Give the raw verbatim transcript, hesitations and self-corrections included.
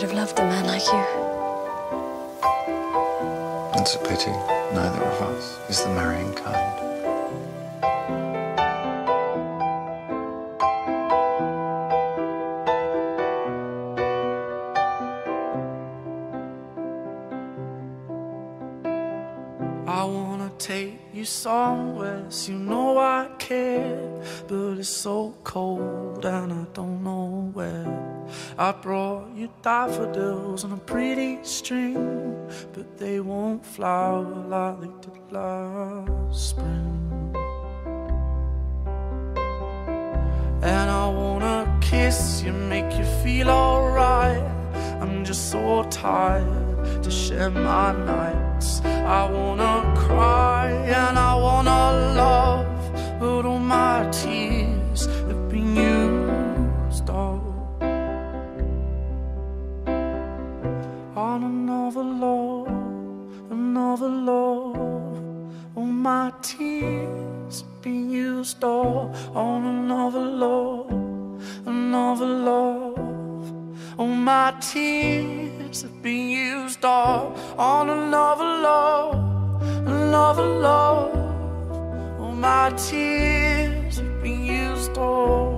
could have loved a man like you. It's a pity neither of us is the marrying kind. I wanna take you somewhere, so you know I care, but it's so cold and I don't know where. I brought you daffodils on a pretty string, but they won't flower like they did last spring. And I wanna kiss you, make you feel alright. I'm just so tired to share my nights. I wanna cry and I wanna love, but all my tears have been used all on another love, another love. All my tears have been used all on another love, another love. All my tears have been used all on another love. Another love, all my tears have been used all.